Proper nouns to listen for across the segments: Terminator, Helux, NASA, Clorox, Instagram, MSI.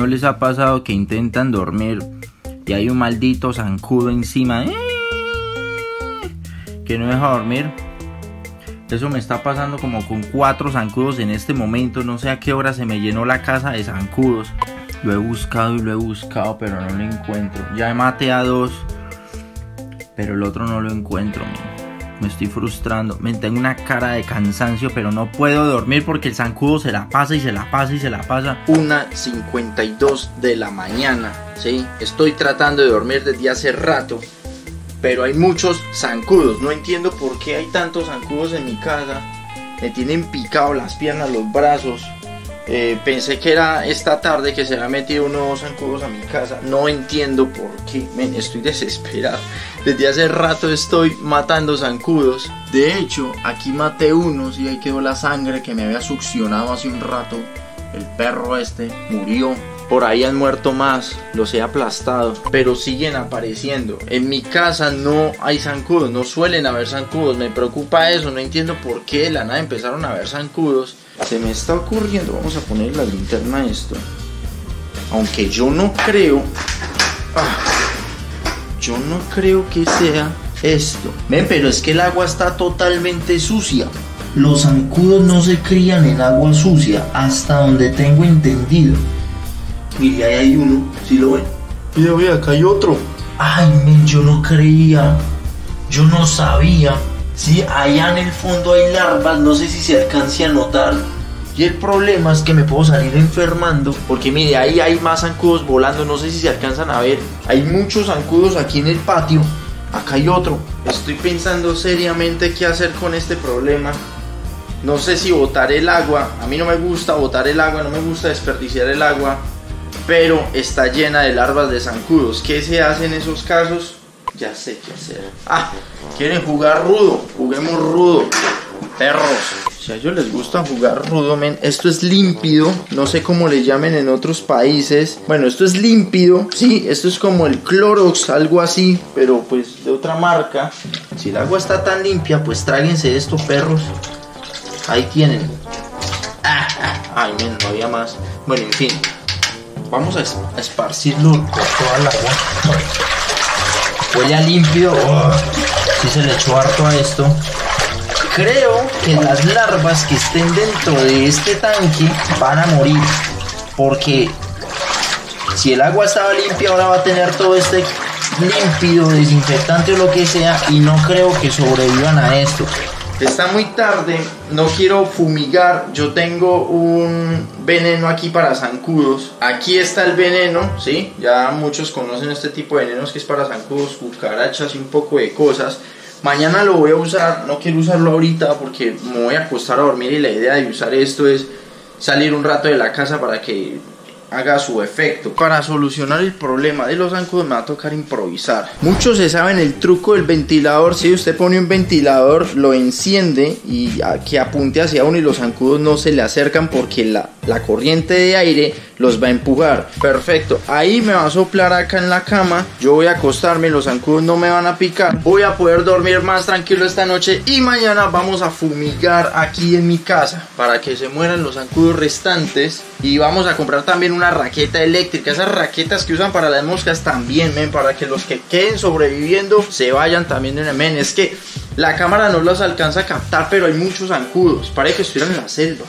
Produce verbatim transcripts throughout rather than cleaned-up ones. ¿No les ha pasado que intentan dormir y hay un maldito zancudo encima de... que no deja dormir? Eso me está pasando como con cuatro zancudos en este momento. No sé a qué hora se me llenó la casa de zancudos. Lo he buscado y lo he buscado, pero no lo encuentro. Ya maté a dos, pero el otro no lo encuentro, man. Me estoy frustrando. Me tengo una cara de cansancio, pero no puedo dormir porque el zancudo se la pasa y se la pasa y se la pasa. una cincuenta y dos de la mañana, ¿sí? Estoy tratando de dormir desde hace rato, pero hay muchos zancudos. No entiendo por qué hay tantos zancudos en mi casa. Me tienen picado las piernas, los brazos. Eh, pensé que era esta tarde que se había metido unos zancudos a mi casa. No entiendo por qué. Man, estoy desesperado. Desde hace rato estoy matando zancudos. De hecho, aquí maté unos y ahí quedó la sangre que me había succionado hace un rato. El perro este murió. Por ahí han muerto más, los he aplastado, pero siguen apareciendo. En mi casa no hay zancudos, no suelen haber zancudos, me preocupa eso, no entiendo por qué de la nada empezaron a haber zancudos. Se me está ocurriendo, vamos a poner la linterna a esto. Aunque yo no creo, ah, yo no creo que sea esto. Ven, pero es que el agua está totalmente sucia. Los zancudos no se crían en agua sucia, hasta donde tengo entendido. Y ahí hay uno, si ¿sí lo ven? Mira, mira, acá hay otro. Ay, men, yo no creía, yo no sabía. Sí, allá en el fondo hay larvas, no sé si se alcance a notar. Y el problema es que me puedo salir enfermando, porque mire, ahí hay más zancudos volando, no sé si se alcanzan a ver. Hay muchos zancudos aquí en el patio, acá hay otro. Estoy pensando seriamente qué hacer con este problema. No sé si botar el agua, a mí no me gusta botar el agua, no me gusta desperdiciar el agua, pero está llena de larvas de zancudos. ¿Qué se hace en esos casos? Ya sé qué hacer. Ah, quieren jugar rudo, juguemos rudo, perros. Si a ellos les gusta jugar rudo, men, esto es límpido, no sé cómo le llamen en otros países. Bueno, esto es límpido, sí, esto es como el Clorox, algo así, pero pues de otra marca. Si el agua está tan limpia, pues tráguense esto, perros. Ahí tienen. Ah, ah. Ay, men, no había más. Bueno, en fin, vamos a esparcirlo por toda la agua. Huele a limpio. Oh, si se le echó harto a esto. Creo que las larvas que estén dentro de este tanque van a morir, porque si el agua estaba limpia, ahora va a tener todo este límpido, desinfectante o lo que sea, y no creo que sobrevivan a esto. Está muy tarde, no quiero fumigar, yo tengo un veneno aquí para zancudos. Aquí está el veneno, ¿sí? Ya muchos conocen este tipo de venenos que es para zancudos, cucarachas y un poco de cosas. Mañana lo voy a usar, no quiero usarlo ahorita porque me voy a acostar a dormir y la idea de usar esto es salir un rato de la casa para que haga su efecto. Para solucionar el problema de los zancudos me va a tocar improvisar. Muchos se saben el truco del ventilador. Si usted pone un ventilador, lo enciende y a que apunte hacia uno y los zancudos no se le acercan porque la, la corriente de aire los va a empujar. Perfecto, ahí me va a soplar acá en la cama, yo voy a acostarme, los zancudos no me van a picar, voy a poder dormir más tranquilo esta noche y mañana vamos a fumigar aquí en mi casa para que se mueran los zancudos restantes. Y vamos a comprar también un una raqueta eléctrica, esas raquetas que usan para las moscas también, men, para que los que queden sobreviviendo se vayan también de una, men. Es que la cámara no las alcanza a captar, pero hay muchos zancudos, parece que estuvieran en la selva.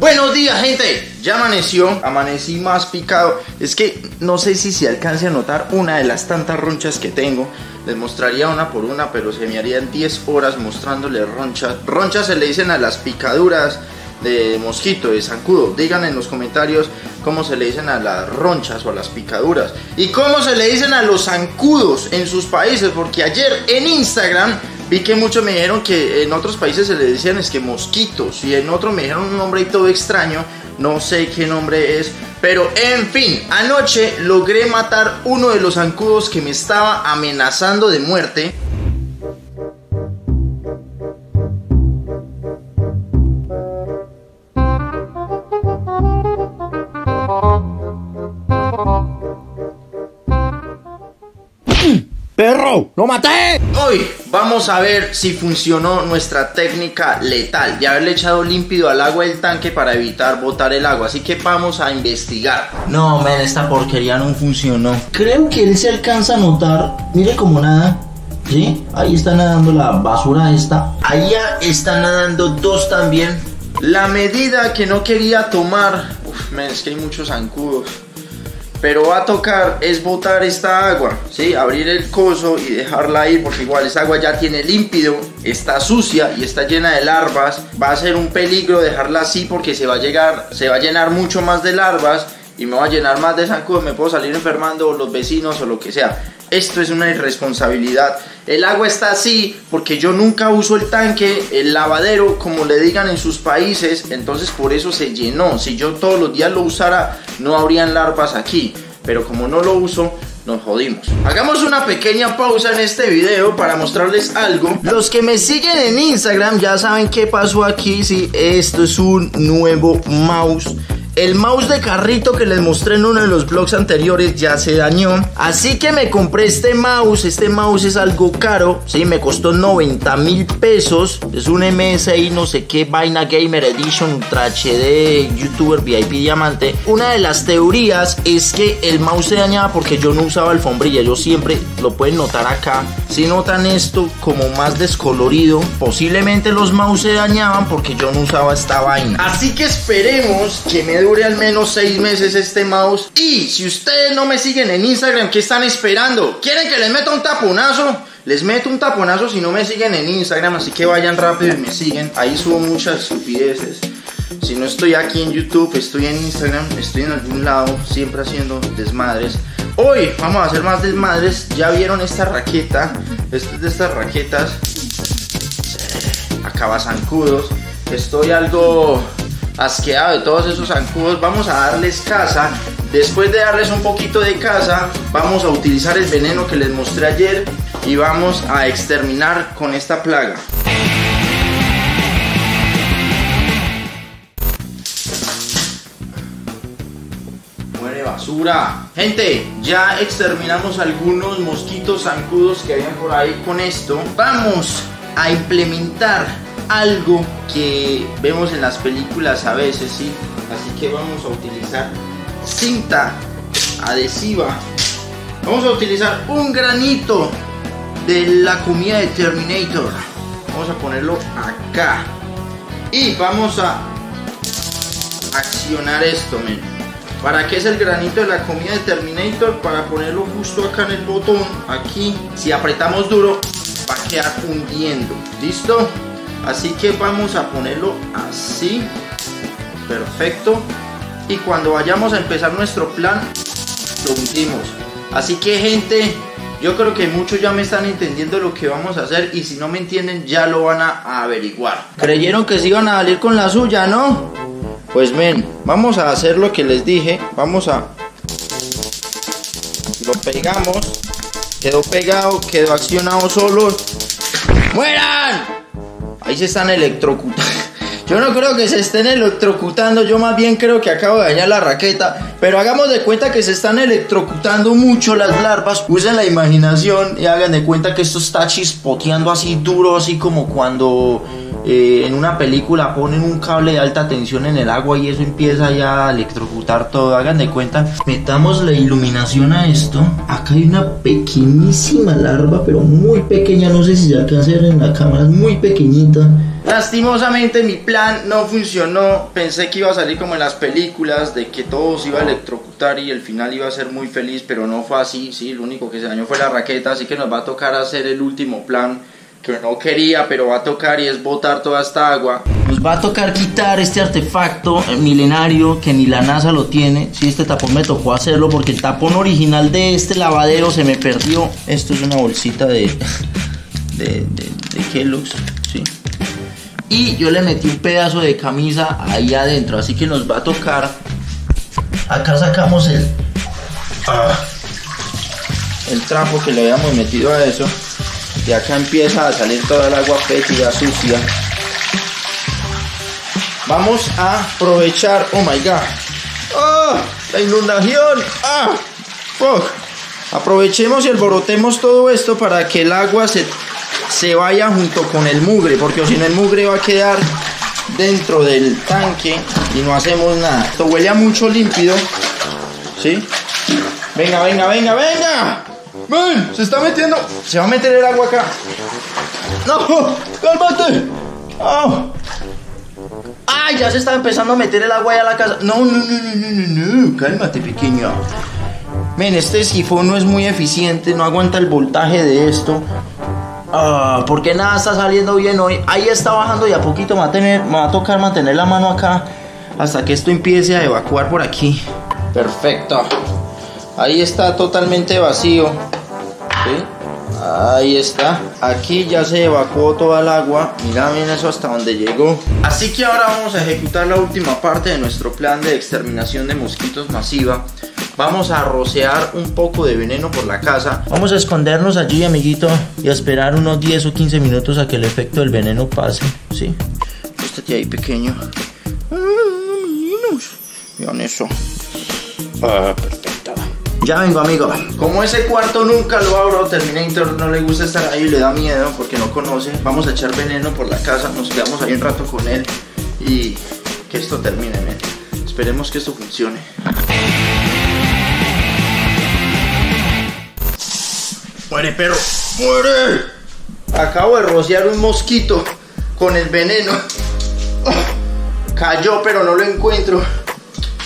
Buenos días, gente, ya amaneció, amanecí más picado. Es que no sé si se alcance a notar una de las tantas ronchas que tengo. Les mostraría una por una, pero se me harían diez horas mostrándoles ronchas. Ronchas se le dicen a las picaduras de mosquito, de zancudo. Digan en los comentarios cómo se le dicen a las ronchas o a las picaduras y cómo se le dicen a los zancudos en sus países, porque ayer en Instagram vi que muchos me dijeron que en otros países se le decían es que mosquitos, y en otros me dijeron un nombre y todo extraño, no sé qué nombre es, pero en fin. Anoche logré matar uno de los zancudos que me estaba amenazando de muerte. perro! ¡Lo maté! Hoy vamos a ver si funcionó nuestra técnica letal de haberle echado límpido al agua del tanque para evitar botar el agua. Así que vamos a investigar. No, men, esta porquería no funcionó. Creo que él se alcanza a notar. Mire como nada. ¿Sí? Ahí está nadando la basura esta. Allá están nadando dos también. La medida que no quería tomar. Uf, men, es que hay muchos zancudos. Pero va a tocar es botar esta agua, ¿sí? Abrir el coso y dejarla ir, porque igual esa agua ya tiene límpido, está sucia y está llena de larvas. Va a ser un peligro dejarla así porque se va a, llegar, se va a llenar mucho más de larvas y me va a llenar más de zancudos, me puedo salir enfermando los vecinos o lo que sea. Esto es una irresponsabilidad. El agua está así porque yo nunca uso el tanque, el lavadero, como le digan en sus países. Entonces por eso se llenó. Si yo todos los días lo usara, no habrían larvas aquí. Pero como no lo uso, nos jodimos. Hagamos una pequeña pausa en este video para mostrarles algo. Los que me siguen en Instagram ya saben qué pasó aquí. Sí, esto es un nuevo mouse. El mouse de carrito que les mostré en uno de los vlogs anteriores ya se dañó. Así que me compré este mouse. Este mouse es algo caro. Sí, me costó noventa mil pesos. Es un M S I, no sé qué, vaina Gamer Edition, Ultra H D, YouTuber, V I P, Diamante. Una de las teorías es que el mouse se dañaba porque yo no usaba alfombrilla. Yo siempre, lo pueden notar acá, si notan esto como más descolorido, posiblemente los mouse se dañaban porque yo no usaba esta vaina. Así que esperemos que me dure al menos seis meses este mouse. Y si ustedes no me siguen en Instagram, ¿qué están esperando? ¿Quieren que les meta un taponazo? Les meto un taponazo si no me siguen en Instagram. Así que vayan rápido y me siguen. Ahí subo muchas estupideces. Si no estoy aquí en YouTube, estoy en Instagram, estoy en algún lado, siempre haciendo desmadres. Hoy vamos a hacer más desmadres. Ya vieron esta raqueta. Esta es de estas raquetas. Acaba zancudos. Estoy algo asqueado de todos esos zancudos. Vamos a darles caza. Después de darles un poquito de caza, vamos a utilizar el veneno que les mostré ayer y vamos a exterminar con esta plaga. Muere basura. Gente, ya exterminamos algunos mosquitos zancudos que habían por ahí con esto. Vamos a implementar algo que vemos en las películas a veces, ¿sí? Así que vamos a utilizar cinta adhesiva. Vamos a utilizar un granito de la comida de Terminator. Vamos a ponerlo acá. Y vamos a accionar esto, men. ¿Para qué es el granito de la comida de Terminator? Para ponerlo justo acá en el botón. Aquí, si apretamos duro, va a quedar hundiendo. ¿Listo? Así que vamos a ponerlo así. Perfecto. Y cuando vayamos a empezar nuestro plan, lo hundimos. Así que, gente, yo creo que muchos ya me están entendiendo lo que vamos a hacer. Y si no me entienden, ya lo van a averiguar. Creyeron que se iban a salir con la suya, ¿no? Pues, men, vamos a hacer lo que les dije. Vamos a... Lo pegamos. Quedó pegado, quedó accionado solo. ¡Mueran! Ahí se están electrocutando. Yo no creo que se estén electrocutando. Yo más bien creo que acabo de dañar la raqueta. Pero hagamos de cuenta que se están electrocutando mucho las larvas. Usen la imaginación y hagan de cuenta que esto está chispoteando así duro. Así como cuando eh, en una película ponen un cable de alta tensión en el agua y eso empieza ya a electrocutar todo. Hagan de cuenta. Metamos la iluminación a esto. Acá hay una pequeñísima larva, pero muy pequeña. No sé si se alcanza a ver en la cámara. Es muy pequeñita. Lastimosamente mi plan no funcionó. Pensé que iba a salir como en las películas, de que todo se iba a electrocutar y el final iba a ser muy feliz, pero no fue así. Sí, lo único que se dañó fue la raqueta, así que nos va a tocar hacer el último plan que no quería, pero va a tocar, y es botar toda esta agua. Nos va a tocar quitar este artefacto milenario que ni la NASA lo tiene. Si sí, este tapón me tocó hacerlo porque el tapón original de este lavadero se me perdió. Esto es una bolsita de de, de, de Helux, sí. Y yo le metí un pedazo de camisa ahí adentro, así que nos va a tocar. Acá sacamos el ah, el trapo que le habíamos metido a eso. Y acá empieza a salir toda el agua fétida, sucia. Vamos a aprovechar. Oh my god. Oh, la inundación. Ah, fuck. Aprovechemos y alborotemos todo esto para que el agua se, se vaya junto con el mugre, porque si no el mugre va a quedar dentro del tanque y no hacemos nada. Esto huele a mucho límpido, ¿sí? Venga, venga, venga, venga. Ven, se está metiendo. Se va a meter el agua acá. No, cálmate. Oh. Ay, ya se está empezando a meter el agua allá a la casa. No, no, no, no, no, no, cálmate, pequeño. Ven, este sifón no es muy eficiente, no aguanta el voltaje de esto. Ah, porque nada está saliendo bien hoy. Ahí está bajando y a poquito me va a, tener, me va a tocar mantener la mano acá hasta que esto empiece a evacuar por aquí. Perfecto. Ahí está totalmente vacío, ¿sí? Ahí está. Aquí ya se evacuó toda el agua. Mira bien eso hasta donde llegó. Así que ahora vamos a ejecutar la última parte de nuestro plan de exterminación de mosquitos masiva. Vamos a rociar un poco de veneno por la casa. Vamos a escondernos allí, amiguito, y a esperar unos diez o quince minutos a que el efecto del veneno pase, ¿sí? Estate ahí, pequeño. Vean eso. Ah, perfecto. Ya vengo, amigo. Como ese cuarto nunca lo abro, Terminator no le gusta estar ahí, le da miedo porque no conoce. Vamos a echar veneno por la casa, nos quedamos ahí un rato con él y que esto termine, men. Esperemos que esto funcione. ¡Muere, perro! ¡Muere! Acabo de rociar un mosquito con el veneno. Oh, cayó, pero no lo encuentro.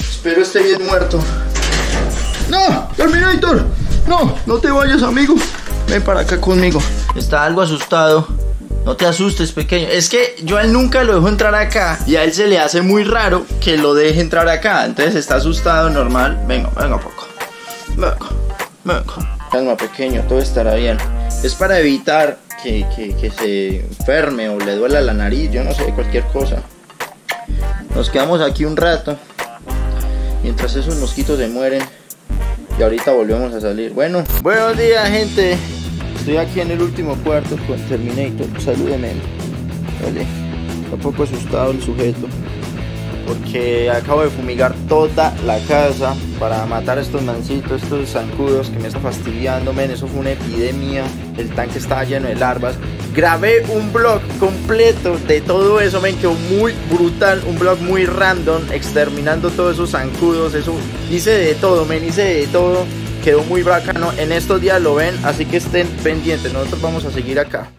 Espero esté bien muerto. ¡No! ¡Terminator! ¡No! ¡No te vayas, amigo! Ven para acá conmigo. Está algo asustado. No te asustes, pequeño. Es que yo a él nunca lo dejo entrar acá. Y a él se le hace muy raro que lo deje entrar acá. Entonces está asustado, normal. Venga, venga, poco. Venga, venga. Calma, pequeño, todo estará bien. Es para evitar que, que, que se enferme o le duela la nariz, yo no sé, cualquier cosa. Nos quedamos aquí un rato mientras esos mosquitos se mueren. Y ahorita volvemos a salir. Bueno, buenos días, gente. Estoy aquí en el último cuarto con Terminator. Salúdenme. Vale. Está un poco asustado el sujeto, porque acabo de fumigar toda la casa para matar estos mancitos, estos zancudos que me están fastidiando, men. Eso fue una epidemia, el tanque estaba lleno de larvas. Grabé un vlog completo de todo eso, men, quedó muy brutal, un vlog muy random, exterminando todos esos zancudos, eso, hice de todo, men, hice de todo, quedó muy bacano. En estos días lo ven, así que estén pendientes, nosotros vamos a seguir acá.